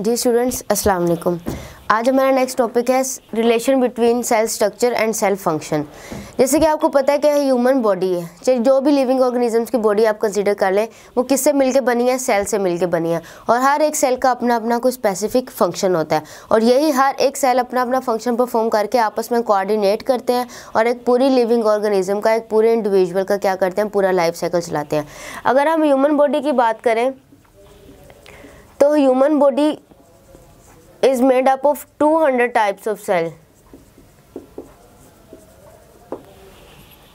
जी students, अस्सलामुअलैकुम। आज हमारा नेक्स्ट टॉपिक है relation between cell structure and cell function. जैसे कि आपको पता है कि ह्यूमन बॉडी है, चाहे जो भी लिविंग ऑर्गेनिजम्स की बॉडी आप कंसीडर कर लें, वो किससे मिलके बनी है? सेल से मिलके बनी है। और हर एक सेल का अपना अपना कोई स्पेसिफिक फंक्शन होता है और यही हर एक सेल अपना अपना फंक्शन परफॉर्म करके आपस में कोऑर्डिनेट करते हैं और एक पूरी लिविंग ऑर्गेनिज्म का, एक पूरे इंडिविजुअल का क्या करते हैं, पूरा लाइफ साइकिल चलाते हैं। अगर हम ह्यूमन बॉडी की बात करें तो human body is made up of 200 types of cell.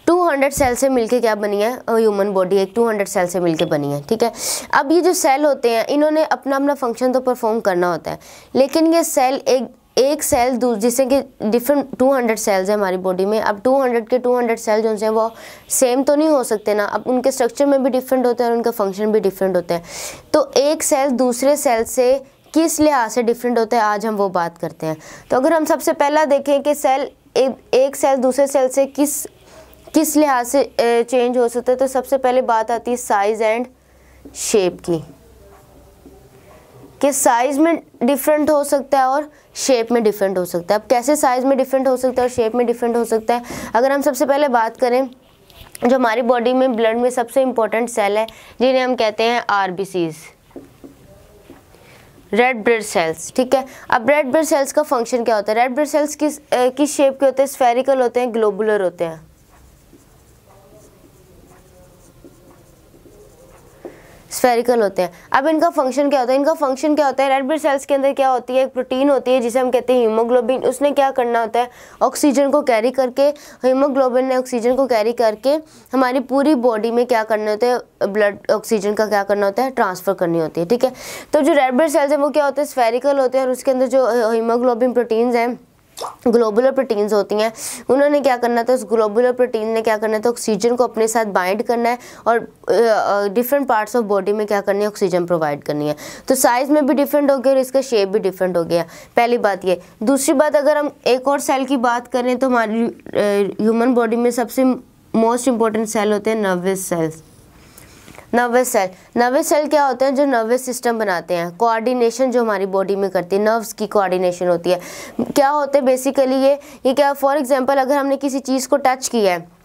200 cell से मिलके क्या बनी है ह्यूमन बॉडी, एक 200 सेल से मिलके बनी है। ठीक है, अब ये जो सेल होते हैं इन्होंने अपना अपना फंक्शन तो परफॉर्म करना होता है, लेकिन ये सेल एक सेल जिससे कि डिफरेंट 200 सेल्स हैं हमारी बॉडी में। अब 200 के 200 सेल जो हैं वो सेम तो नहीं हो सकते ना, अब उनके स्ट्रक्चर में भी डिफरेंट होते हैं और उनका फंक्शन भी डिफरेंट होते हैं। तो एक सेल दूसरे सेल से किस लिहाज से डिफरेंट होता है, आज हम वो बात करते हैं। तो अगर हम सबसे पहला देखें कि सेल एक सेल दूसरे सेल से किस लिहाज से चेंज हो सकता है, तो सबसे पहले बात आती है साइज़ एंड शेप की, कि साइज़ में डिफरेंट हो सकता है और शेप में डिफरेंट हो सकता है। अब कैसे साइज़ में डिफरेंट हो सकता है और शेप में डिफरेंट हो सकता है? अगर हम सबसे पहले बात करें जो हमारी बॉडी में ब्लड में सबसे इम्पोर्टेंट सेल है, जिन्हें हम कहते हैं आरबीसीज, रेड ब्लड सेल्स। ठीक है, अब रेड ब्लड सेल्स का फंक्शन क्या होता है? रेड ब्लड सेल्स किस शेप के होते हैं? स्फेरिकल होते हैं, ग्लोबुलर होते हैं। स्फेरिकल होते हैं। अब इनका फंक्शन क्या होता है? इनका फंक्शन क्या होता है? रेड ब्लड सेल्स के अंदर क्या होती है, एक प्रोटीन होती है जिसे हम कहते हैं हीमोग्लोबिन। उसने क्या करना होता है, ऑक्सीजन को कैरी करके, हीमोग्लोबिन ने ऑक्सीजन को कैरी करके हमारी पूरी बॉडी में क्या करना होता है, ब्लड ऑक्सीजन का क्या करना होता है, ट्रांसफ़र करनी होती है। ठीक है, तो जो रेड ब्लड सेल्स हैं वो क्या होते हैं, स्फेरिकल होते हैं और उसके अंदर जो हीमोग्लोबिन प्रोटीन्स हैं, ग्लोबुलर प्रोटीन्स होती हैं, उन्होंने क्या करना था, उस ग्लोबुलर प्रोटीन ने क्या करना था, ऑक्सीजन को अपने साथ बाइंड करना है और डिफरेंट पार्ट्स ऑफ बॉडी में क्या करनी है, ऑक्सीजन प्रोवाइड करनी है। तो साइज़ में भी डिफरेंट हो गया और इसका शेप भी डिफरेंट हो गया, पहली बात ये। दूसरी बात, अगर हम एक और सेल की बात करें तो हमारी ह्यूमन बॉडी में सबसे मोस्ट इम्पॉर्टेंट सेल होते हैं nervous cells. Nervous cell, nervous cell क्या होते हैं, जो नर्वस सिस्टम बनाते हैं, कोऑर्डिनेशन जो हमारी बॉडी में करती है, नर्व्स की कोऑर्डिनेशन होती है। क्या होते हैं बेसिकली ये क्या, फॉर एग्जांपल अगर हमने किसी चीज़ को टच किया है,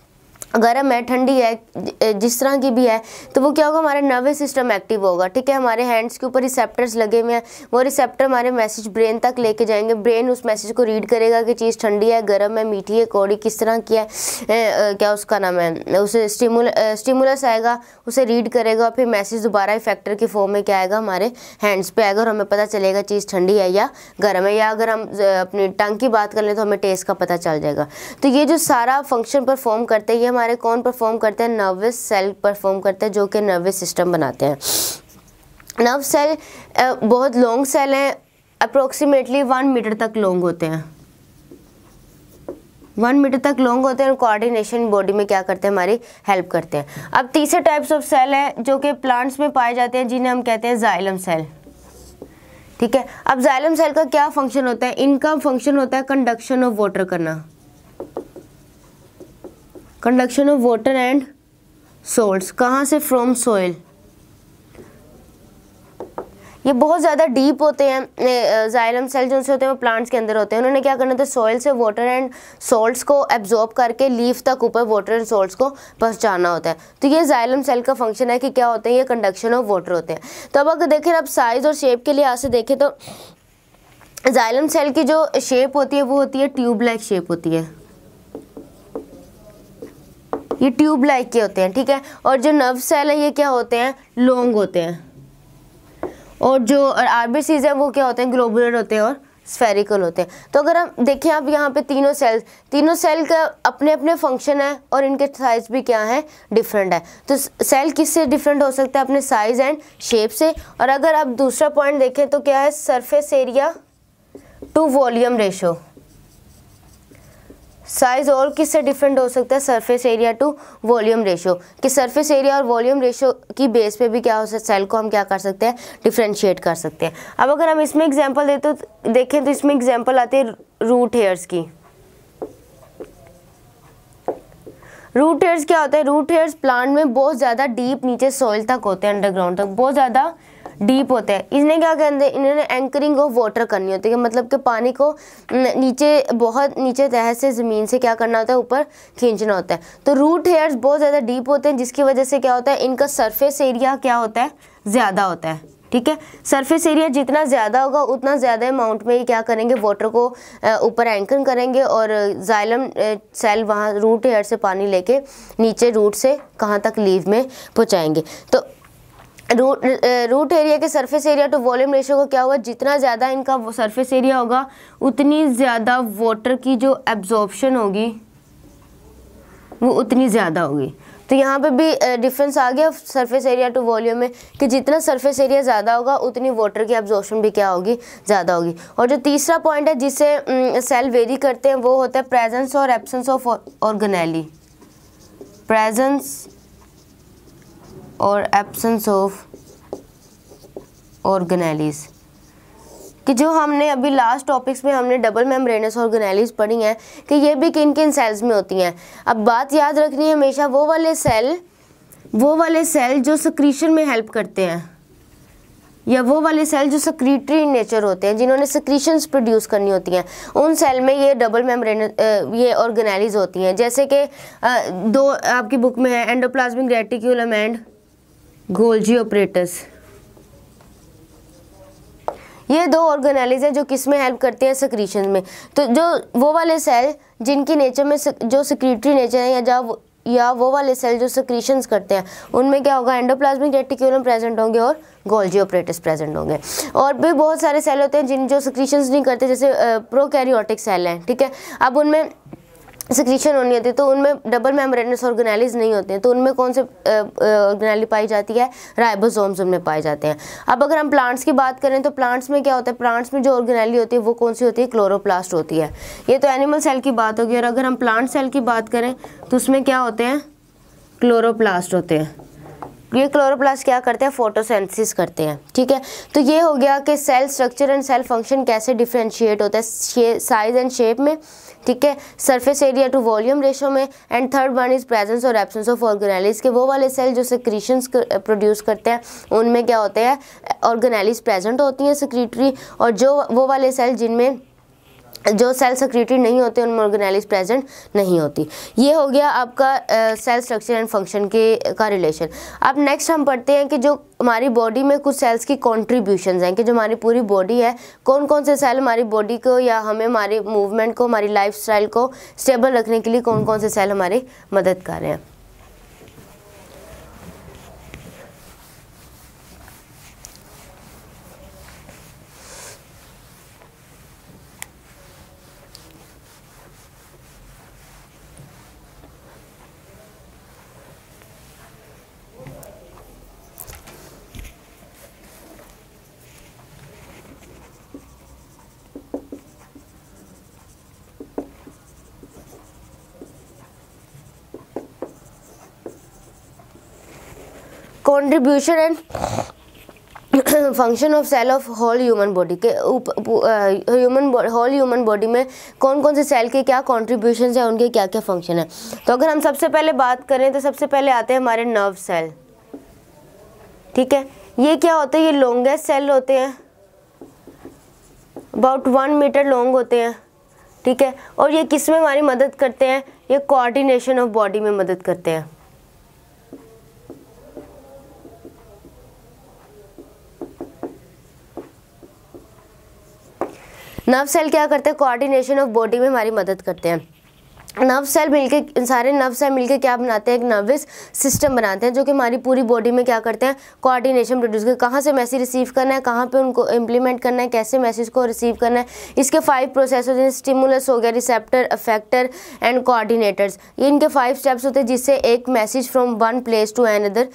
गर्म है, ठंडी है, जिस तरह की भी है, तो वो क्या होगा, हमारा नर्वस सिस्टम एक्टिव होगा। ठीक है, हमारे हैंड्स के ऊपर रिसेप्टर्स लगे हुए हैं, वो रिसेप्टर हमारे मैसेज ब्रेन तक लेके जाएंगे, ब्रेन उस मैसेज को रीड करेगा कि चीज़ ठंडी है, गर्म है, मीठी है, कौड़ी, किस तरह की है, क्या उसका नाम है, उसे स्टिमुलस आएगा, उसे रीड करेगा और फिर मैसेज दोबारा इफेक्टर की फॉर्म में क्या आएगा, हमारे हैंड्स पर आएगा और हमें पता चलेगा चीज़ ठंडी है या गर्म है। या अगर हम अपनी टंग की बात कर लें तो हमें टेस्ट का पता चल जाएगा। तो ये जो सारा फंक्शन परफॉर्म करते हैं, ये हमारे कौन परफॉर्म करते हैं, नर्वस सेल परफॉर्म करते हैं, जो कि नर्वस सिस्टम बनाते हैं। नर्व सेल बहुत लॉन्ग सेल हैं, अप्रोक्सीमेटली 1 मीटर तक लॉन्ग होते हैं, 1 मीटर तक लॉन्ग होते हैं और कोऑर्डिनेशन बॉडी में क्या करते हैं, हमारी हेल्प करते हैं। अब तीसरे टाइप्स ऑफ सेल हैं जो कि प्लांट्स में पाए जाते हैं, जिन्हें हम कहते हैं जाइलम सेल। ठीक है, अब जाइलम सेल का क्या फंक्शन होता है, इनका फंक्शन होता है कंडक्शन ऑफ वाटर करना, conduction of water and salts. कहाँ से, फ्रॉम सोइल। ये बहुत ज़्यादा डीप होते हैं, जाइलम सेल जो होते हैं वो प्लांट्स के अंदर होते हैं। उन्होंने क्या करना होता है, सॉइल से वाटर एंड सॉल्ट्स को एब्जॉर्ब करके लीफ तक ऊपर वाटर एंड सॉल्ट्स को पहुंचाना होता है। तो ये जाइलम सेल का फंक्शन है कि क्या होते हैं, ये कंडक्शन ऑफ वाटर होते हैं। तो अब अगर देखें, अब साइज़ और शेप के लिहाज से देखें तो जाइलम सेल की जो शेप होती है वो होती है ट्यूब लाइक शेप होती है, ये ट्यूब लाइक के होते हैं। ठीक है, और जो नर्व सेल है ये क्या होते हैं, लॉन्ग होते हैं, और जो आरबीसीज है वो क्या होते हैं, ग्लोबुलर होते हैं और स्फेरिकल होते हैं। तो अगर हम देखें, आप यहाँ पे तीनों सेल का अपने अपने फंक्शन है और इनके साइज़ भी क्या है, डिफरेंट है। तो सेल किससे डिफरेंट हो सकता है, अपने साइज़ एंड शेप से। और अगर आप दूसरा पॉइंट देखें तो क्या है, surface area to volume ratio. Size और किससे डिफरेंट हो सकता है, surface area to volume ratio, कि सरफेस एरिया और वॉल्यूम रेशो की बेस पे भी क्या हो सकता है, सेल को हम क्या कर सकते हैं, डिफरेंशिएट कर सकते हैं। अब अगर हम इसमें एग्जांपल देखें तो इसमें एग्जांपल आते हैं रूट हेयर्स की। रूट हेयर्स क्या होता है, रूट हेयर्स प्लांट में बहुत ज़्यादा डीप नीचे सॉइल तक होते हैं, अंडरग्राउंड तक, बहुत ज़्यादा डीप होते हैं। इसने क्या कहते हैं, इन्होंने एंकरिंग ऑफ वाटर करनी होती है, मतलब कि पानी को नीचे बहुत नीचे तह से ज़मीन से क्या करना होता है, ऊपर खींचना होता है। तो रूट हेयर्स बहुत ज़्यादा डीप होते हैं जिसकी वजह से क्या होता है, इनका सरफेस एरिया क्या होता है, ज़्यादा होता है। ठीक है, सरफेस एरिया जितना ज़्यादा होगा उतना ज़्यादा अमाउंट में ये क्या करेंगे, वाटर को ऊपर एंकर करेंगे और जाइलम सेल वहाँ रूट हेयर से पानी लेके नीचे रूट से कहाँ तक लीव में पहुँचाएंगे। तो रूट एरिया के surface area to volume ratio को क्या हुआ, जितना ज़्यादा इनका सरफेस एरिया होगा उतनी ज़्यादा वाटर की जो एब्जॉर्प्शन होगी वो उतनी ज़्यादा होगी। तो यहाँ पे भी डिफरेंस आ गया सरफेस एरिया टू वॉल्यूम में कि जितना सरफेस एरिया ज़्यादा होगा उतनी वाटर की एब्जॉर्प्शन भी क्या होगी, ज़्यादा होगी। और जो तीसरा पॉइंट है जिससे सेल वेरी करते हैं वो होता है प्रेजेंस और एब्सेंस ऑफ ऑर्गेनेली, प्रेजेंस और एब्सेंस ऑफ ऑर्गेनेलीज। कि जो हमने अभी लास्ट टॉपिक्स में हमने डबल मेम्ब्रेनस ऑर्गेनेलीज पढ़ी हैं कि ये भी किन किन सेल्स में होती हैं। अब बात याद रखनी है हमेशा, वो वाले सेल जो सेक्रीशन में हेल्प करते हैं या वो वाले सेल जो सेक्रीटरी इन नेचर होते हैं, जिन्होंने सेक्रीशंस प्रोड्यूस करनी होती हैं, उन सेल में ये डबल मेम्ब्रेनस ये ऑर्गेनेलीज होती हैं। जैसे कि दो आपकी बुक में है, endoplasmic reticulum and Golgi apparatus. ये दो ऑर्गेनेलीज हैं जो किस में हेल्प करते हैं, सेक्रीशन में। तो जो वो वाले सेल जिनकी नेचर में जो सेक्रीटरी नेचर है या वो वाले सेल जो सेक्रीशंस करते हैं, उनमें क्या होगा, एंडोप्लाज्मिक रेटिक्यूलम प्रेजेंट होंगे और गोल्जी अपरेटस प्रेजेंट होंगे। और भी बहुत सारे सेल होते हैं जिन जो सेक्रीशंस नहीं करते, जैसे प्रोकैरियोटिक सेल हैं। ठीक है, अब उनमें सेक्रीशन होनी होती है तो उनमें डबल मेम्ब्रेनस ऑर्गेनेलीज नहीं होते हैं। तो उनमें कौन से ऑर्गेनेली पाई जाती है, राइबोसोम्स उनमें पाए जाते हैं। अब अगर हम प्लांट्स की बात करें तो प्लांट्स में क्या होता है, प्लांट्स में जो ऑर्गेनेली होती है वो कौन सी होती है, क्लोरोप्लास्ट होती है। ये तो एनिमल सेल की बात होगी, और अगर हम प्लांट सेल की बात करें तो उसमें क्या होते हैं, क्लोरोप्लास्ट होते हैं। ये क्लोरोप्लास्ट क्या करते हैं, फोटोसिंथेसिस करते हैं। ठीक है, तो ये हो गया कि cell structure and cell function कैसे डिफरेंशिएट होता है साइज एंड शेप में। ठीक है, surface area to volume ratio में। And third one is presence और एब्सेंस ऑफ ऑर्गेनेलीज, के वो वाले सेल जो सेक्रीशंस प्रोड्यूस करते हैं उनमें क्या होते हैं, ऑर्गेनेलीज प्रेजेंट होती हैं सेक्रीटरी, और जो वो वाले सेल जिनमें जो सेल सेक्रीटरी नहीं होते उनमें ऑर्गेनेलीज प्रेजेंट नहीं होती। ये हो गया आपका सेल स्ट्रक्चर एंड फंक्शन का रिलेशन। अब नेक्स्ट हम पढ़ते हैं कि जो हमारी बॉडी में कुछ सेल्स की कॉन्ट्रीब्यूशंस हैं, कि जो हमारी पूरी बॉडी है कौन कौन से सेल हमारी बॉडी को या हमें हमारे मूवमेंट को, हमारी लाइफस्टाइल को स्टेबल रखने के लिए कौन कौन से सेल हमारी मदद कर रहे हैं। Contribution and function of cell of whole human body, के होल ह्यूमन बॉडी में कौन कौन से सेल के क्या कॉन्ट्रीब्यूशन है, उनके क्या क्या फंक्शन है। तो अगर हम सबसे पहले बात करें तो सबसे पहले आते हैं हमारे नर्व सेल। ठीक है, ये क्या होते हैं, ये लॉन्गेस्ट सेल होते हैं, अबाउट 1 मीटर लॉन्ग होते हैं। ठीक है, और ये किस में हमारी मदद करते हैं, ये कोऑर्डिनेशन ऑफ बॉडी में मदद करते हैं। नर्व सेल क्या करते हैं, कोऑर्डिनेशन ऑफ बॉडी में हमारी मदद करते हैं। सारे नर्व सेल मिलके क्या बनाते हैं, एक नर्वस सिस्टम बनाते हैं जो कि हमारी पूरी बॉडी में क्या करते हैं, कोऑर्डिनेशन प्रोड्यूस करते हैं। कहाँ से मैसेज रिसीव करना है, कहाँ पे उनको इम्प्लीमेंट करना है, कैसे मैसेज को रिसीव करना है। इसके 5 प्रोसेस होते हैं, स्टिमुलस हो गया, रिसेप्टर, अफेक्टर एंड कोऑर्डिनेटर्स। ये इनके 5 स्टेप्स होते हैं जिससे एक message from one place to another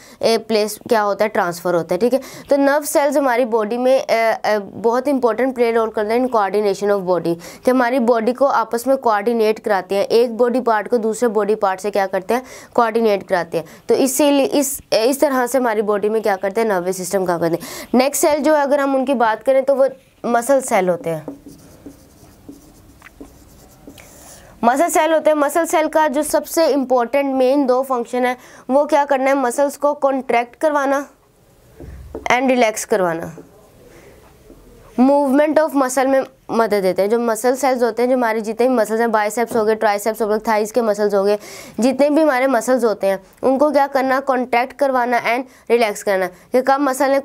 place क्या होता है, ट्रांसफ़र होता है। ठीक है, तो नर्व सेल्स हमारी बॉडी में बहुत इंपॉर्टेंट प्ले रोल करते हैं इन कोऑर्डिनेशन ऑफ बॉडी, कि हमारी बॉडी को आपस में कोऑर्डिनेट कराते हैं, एक बॉडी पार्ट को दूसरे बॉडी पार्ट से क्या करते हैं, कोऑर्डिनेट कराते हैं। तो इसीलिए इस तरह से हमारी बॉडी में क्या करते हैं, नर्वस सिस्टम क्या करते हैं। नेक्स्ट सेल जो है अगर हम उनकी बात करें तो वो मसल सेल होते हैं। मसल सेल का जो सबसे इंपॉर्टेंट मेन 2 फंक्शन है वो क्या करना है, मसल्स को कॉन्ट्रैक्ट करवाना एंड रिलैक्स करवाना मूवमेंट ऑफ मसल में मदद देते हैं। जो मसल सेल्स होते हैं, जो हमारे जितने भी मसल्स हैं, बाइसेप्स हो गए, ट्राइसेप्स हो गए, थाइस के मसल्स हो गए, जितने भी हमारे मसल्स होते हैं उनको क्या करना, कॉन्ट्रैक्ट करवाना एंड रिलैक्स करना। कि कब मसल है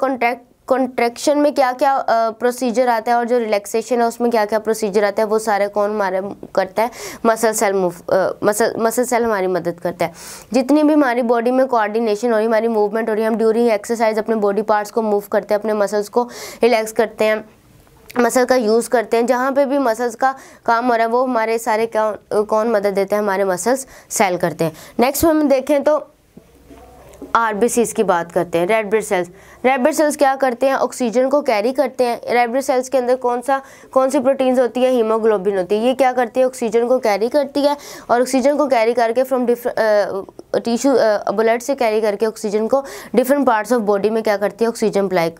कॉन्ट्रैक्शन में क्या क्या प्रोसीजर आता है और जो रिलैक्सेशन है उसमें क्या क्या प्रोसीजर आता है, वो सारे कौन हमारे करता है, मसल सेल हमारी मदद करता है। जितनी भी हमारी बॉडी में कोऑर्डिनेशन हो रही, हमारी मूवमेंट हो रही है, हम ड्यूरिंग एक्सरसाइज अपने बॉडी पार्ट्स को मूव करते हैं, अपने मसल्स को रिलैक्स करते हैं, मसल का यूज़ करते हैं, जहाँ पे भी मसल्स का काम हो रहा है वो हमारे सारे कौन मदद देते हैं, हमारे मसल्स सेल करते हैं। नेक्स्ट हम देखें तो आरबीसीज की बात करते हैं, red blood cells. Red blood cells क्या करते हैं, ऑक्सीजन को कैरी करते हैं। रेड ब्लड सेल्स के अंदर कौन सी प्रोटीन्स होती है, हीमोग्लोबिन होती है। ये क्या करती है, ऑक्सीजन को कैरी करती है और ऑक्सीजन को कैरी करके फ्रॉम डिफरेंट टिश्यू ब्लड से कैरी करके ऑक्सीजन को डिफरेंट पार्ट्स ऑफ बॉडी में क्या करती है, ऑक्सीजन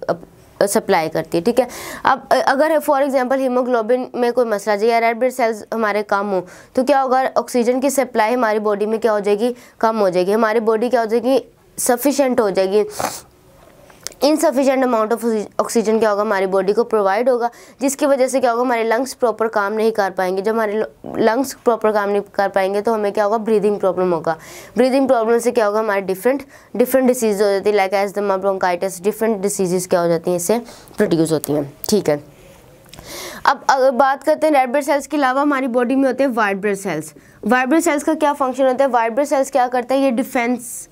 सप्लाई करती है। ठीक है, अब अगर फॉर एग्जांपल हीमोग्लोबिन में कोई मसला है या रेड ब्लड सेल्स हमारे कम हो तो क्या होगा, ऑक्सीजन की सप्लाई हमारी बॉडी में क्या हो जाएगी, कम हो जाएगी। हमारी बॉडी क्या हो जाएगी, सफिशेंट हो जाएगी। इनसफिशेंट अमाउंट ऑफ ऑक्सीजन क्या होगा, हमारी बॉडी को प्रोवाइड होगा, जिसकी वजह से क्या होगा, हमारे लंग्स प्रॉपर काम नहीं कर पाएंगे। जब हमारे लंग्स प्रॉपर काम नहीं कर पाएंगे तो हमें क्या होगा, ब्रीदिंग प्रॉब्लम होगा। ब्रीदिंग प्रॉब्लम से क्या होगा, हमारे डिफरेंट डिसीज हो जाती है, like asthma, bronchitis, different diseases क्या हो जाती हैं, इससे प्रोड्यूस होती हैं। ठीक है, अब अगर बात करते हैं रेड ब्लड सेल्स के अलावा हमारी बॉडी में होते हैं white blood cells. White blood cells का क्या फंक्शन होता है, वाइट ब्लड सेल्स क्या करता है, ये डिफेंस,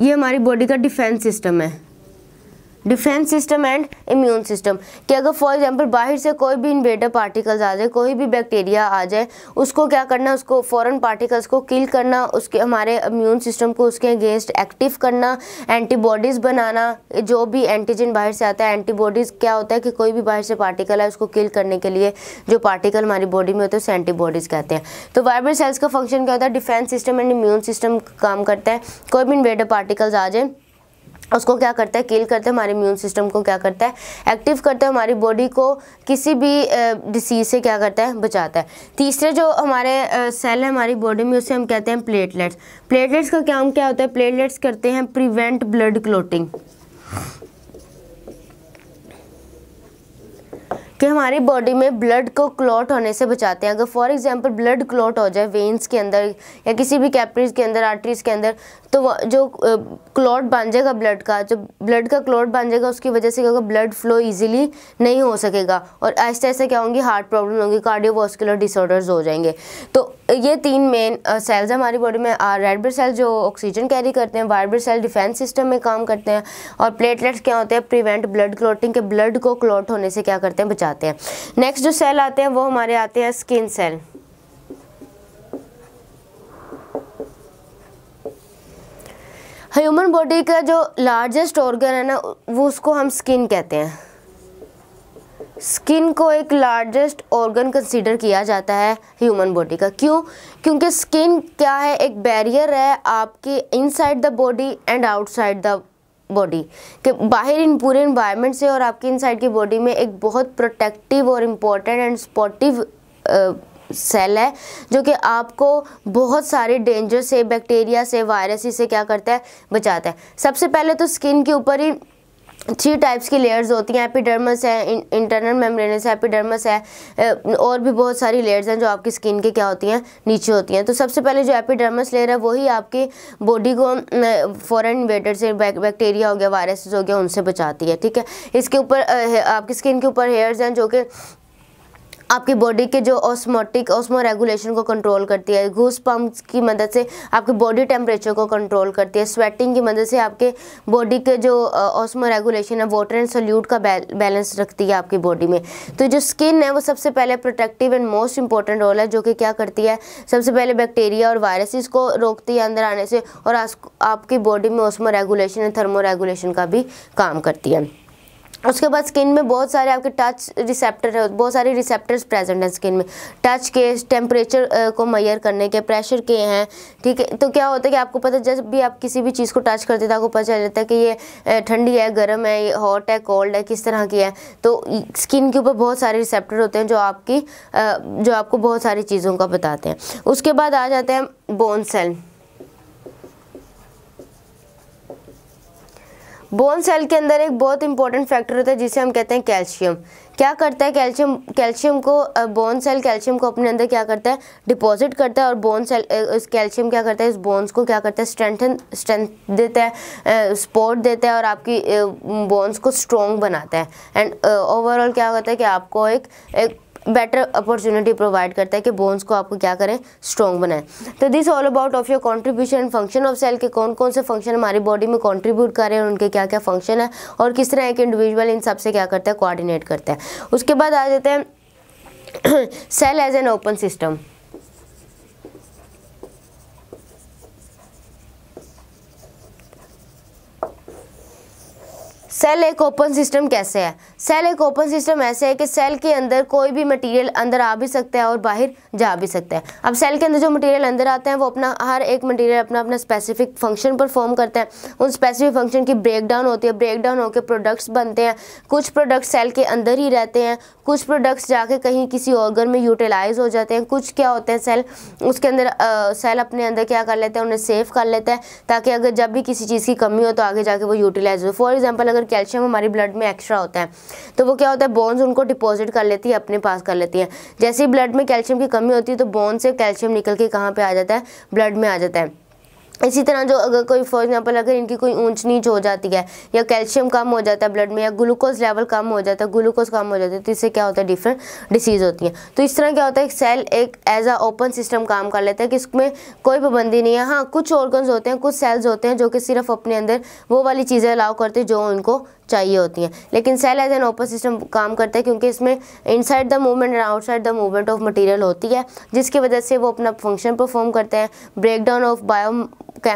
ये हमारी बॉडी का डिफेंस सिस्टम है, defence system and immune system. कि अगर फॉर एग्जांपल बाहर से कोई भी इन्वेडर पार्टिकल्स आ जाए, कोई भी बैक्टीरिया आ जाए, उसको क्या करना, उसको फॉरेन पार्टिकल्स को किल करना, उसके हमारे इम्यून सिस्टम को उसके अगेंस्ट एक्टिव करना, एंटीबॉडीज़ बनाना। जो भी एंटीजन बाहर से आता है, एंटीबॉडीज़ क्या होता है कि कोई भी बाहर से पार्टिकल है उसको किल करने के लिए जो पार्टिकल हमारी बॉडी में होते हैं उसे एंटीबॉडीज़ कहते हैं। तो वाइट ब्लड सेल्स का फंक्शन क्या होता है, defence system and immune system काम करता है। कोई भी इन्वेडर पार्टिकल्स आ जाए उसको क्या करता है, किल करता है, हमारे इम्यून सिस्टम को क्या करता है, एक्टिव करता है, हमारी बॉडी को किसी भी डिसीज़ से क्या करता है, बचाता है। तीसरे जो हमारे सेल है हमारी बॉडी में उसे हम कहते हैं प्लेटलेट्स। प्लेटलेट्स का काम क्या होता है, प्लेटलेट्स करते हैं प्रिवेंट ब्लड क्लोटिंग। कि हमारी बॉडी में ब्लड को क्लॉट होने से बचाते हैं। अगर फॉर एग्जांपल ब्लड क्लॉट हो जाए वेन्स के अंदर या किसी भी कैपिलरीज के अंदर, आर्टरीज के अंदर, तो जो क्लॉट बन जाएगा ब्लड का, जो ब्लड का क्लॉट बन जाएगा उसकी वजह से क्या होगा, ब्लड फ्लो इजीली नहीं हो सकेगा और आहिस्ते आहिस्ते क्या होंगी, हार्ट प्रॉब्लम होगी, कार्डियोवास्कुलर डिसऑर्डर्स हो जाएंगे। तो ये तीन मेन सेल्स हमारी बॉडी में, रेड ब्लड सेल जो ऑक्सीजन कैरी करते हैं, white blood cell defence system में काम करते हैं, और प्लेटलेट्स क्या होते हैं, प्रिवेंट ब्लड क्लॉटिंग, के ब्लड को क्लॉट होने से क्या करते हैं, बचाते हैं। नेक्स्ट जो सेल आते हैं वो हमारे आते हैं स्किन सेल। ह्यूमन बॉडी का जो लार्जेस्ट ऑर्गन है ना वो उसको हम स्किन कहते हैं। स्किन को एक लार्जेस्ट ऑर्गन कंसीडर किया जाता है ह्यूमन बॉडी का। क्यों? क्योंकि स्किन क्या है, एक बैरियर है आपके inside the body and outside the body. के बाहर इन पूरे इन्वायरमेंट से और आपकी इनसाइड की बॉडी में एक बहुत प्रोटेक्टिव और इम्पोर्टेंट एंड सपोर्टिव सेल है जो कि आपको बहुत सारे डेंजर से, बैक्टीरिया से, वायरस से क्या करता है, बचाता है। सबसे पहले तो स्किन के ऊपर ही 3 टाइप्स की लेयर्स होती हैं, एपिडर्मस है, इंटरनल मेम्ब्रेनस है, एपिडर्मस है, और भी बहुत सारी लेयर्स हैं जो आपकी स्किन के क्या होती हैं, नीचे होती हैं। तो सबसे पहले जो एपिडर्मस लेयर है वही आपकी बॉडी को फॉरेन इन्वेडर से, बैक्टीरिया हो गया, वायरसेस हो गया, उनसे बचाती है। ठीक है, इसके ऊपर आपकी स्किन के ऊपर हेयर्स हैं जो कि आपकी बॉडी के जो ऑस्मोटिक, ऑस्मोरेगुलेशन को कंट्रोल करती है। घूस पंप्स की मदद से आपके बॉडी टेम्परेचर को कंट्रोल करती है। स्वेटिंग की मदद से आपके बॉडी के जो ऑस्मोरेगुलेशन है, वाटर एंड सॉल्यूट का बैलेंस रखती है आपकी बॉडी में। तो जो स्किन है वो सबसे पहले protective and most important role है जो कि क्या करती है, सबसे पहले बैक्टीरिया और वायरसेस को रोकती है अंदर आने से, और आपकी बॉडी में ऑस्मोरेगुलेशन एंड थर्मोरेगुलेशन का भी काम करती है। उसके बाद स्किन में बहुत सारे आपके टच रिसेप्टर है, बहुत सारे रिसेप्टर्स प्रेजेंट हैं स्किन में, टच के, टेम्परेचर को मेजर करने के, प्रेशर के हैं। ठीक है, तो क्या होता है कि आपको पता, जब भी आप किसी भी चीज़ को टच करते हैं आपको पता चल जाता है कि ये ठंडी है, गर्म है, ये हॉट है, कोल्ड है, किस तरह की है। तो स्किन के ऊपर बहुत सारे रिसेप्टर होते हैं जो आपको बहुत सारी चीज़ों का बताते हैं। उसके बाद आ जाते हैं बोन सेल। बोन सेल के अंदर एक बहुत इंपॉर्टेंट फैक्टर होता है जिसे हम कहते हैं कैल्शियम। क्या करता है कैल्शियम? कैल्शियम को बोन सेल कैल्शियम को अपने अंदर क्या करता है, डिपॉजिट करता है। और बोन सेल इस कैल्शियम क्या करता है, इस बोन्स को क्या करता है, स्ट्रेंथ देता है, सपोर्ट देता है और आपकी बोन्स को स्ट्रॉन्ग बनाता है। एंड ओवरऑल क्या होता है कि आपको एक बेटर अपॉर्चुनिटी प्रोवाइड करता है कि बोन्स को आपको क्या करें, स्ट्रॉन्ग बनाएं। तो this all about of your contribution and function of cell के कौन कौन से फंक्शन हमारी बॉडी में कंट्रीब्यूट कर रहे हैं और उनके क्या क्या फंक्शन है और किस तरह एक इंडिविजुअल इन सब से क्या करता है, कोऑर्डिनेट करता है। उसके बाद आ जाते हैं cell as an open system. Cell एक ओपन सिस्टम कैसे है? सेल एक ओपन सिस्टम ऐसे है कि सेल के अंदर कोई भी मटेरियल अंदर आ भी सकता है और बाहर जा भी सकता है। अब सेल के अंदर जो मटेरियल अंदर आते हैं वो अपना हर एक मटेरियल अपना अपना स्पेसिफिक फंक्शन परफॉर्म करता है। उन स्पेसिफिक फंक्शन की ब्रेकडाउन होती है, ब्रेकडाउन होकर प्रोडक्ट्स बनते हैं। कुछ प्रोडक्ट्स सेल के अंदर ही रहते हैं, कुछ प्रोडक्ट्स जाके कहीं किसी ऑर्गन में यूटिलाइज हो जाते हैं, कुछ क्या होते हैं सेल उसके अंदर सेल अपने अंदर क्या कर लेते हैं, उन्हें सेव कर लेता है ताकि अगर जब भी किसी चीज़ की कमी हो तो आगे जाके वो यूटिलाइज हो। फॉर एग्जाम्पल अगर कैल्शियम हमारे ब्लड में एक्स्ट्रा होता है तो वो क्या होता है, बोन्स उनको डिपॉजिट कर लेती है, अपने पास कर लेती है। जैसे ही ब्लड में कैल्शियम की कमी होती है तो बोन से कैल्शियम निकल के कहाँ पे आ जाता है, ब्लड में आ जाता है। इसी तरह जो अगर कोई फॉर एग्जाम्पल अगर इनकी कोई ऊंच नीच हो जाती है या कैल्शियम कम हो जाता है ब्लड में या ग्लूकोज लेवल कम हो जाता है, ग्लूकोज कम हो जाता है तो इससे क्या होता है, डिफरेंट डिसीज़ होती हैं। तो इस तरह क्या होता है, एक सेल एक एज अ ओपन सिस्टम काम कर लेता है कि इसमें कोई पाबंदी नहीं है। हाँ, कुछ ऑर्गन्स होते हैं, कुछ सेल्स होते हैं जो कि सिर्फ अपने अंदर वो वाली चीज़ें अलाउ करते हैं जो उनको चाहिए होती हैं, लेकिन cell as an open system काम करता है क्योंकि इसमें inside the movement and outside the movement of material होती है, जिसकी वजह से वो अपना फंक्शन परफॉर्म करते हैं। ब्रेकडाउन ऑफ बायो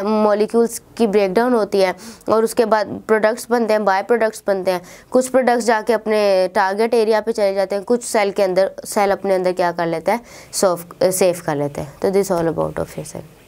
मॉलिक्यूल्स की ब्रेकडाउन होती है और उसके बाद प्रोडक्ट्स बनते हैं, बाय प्रोडक्ट्स बनते हैं। कुछ प्रोडक्ट्स जाके अपने टारगेट एरिया पे चले जाते हैं, कुछ सेल के अंदर सेल अपने अंदर क्या कर लेता है, सेव कर लेता है। तो this all about of your cell.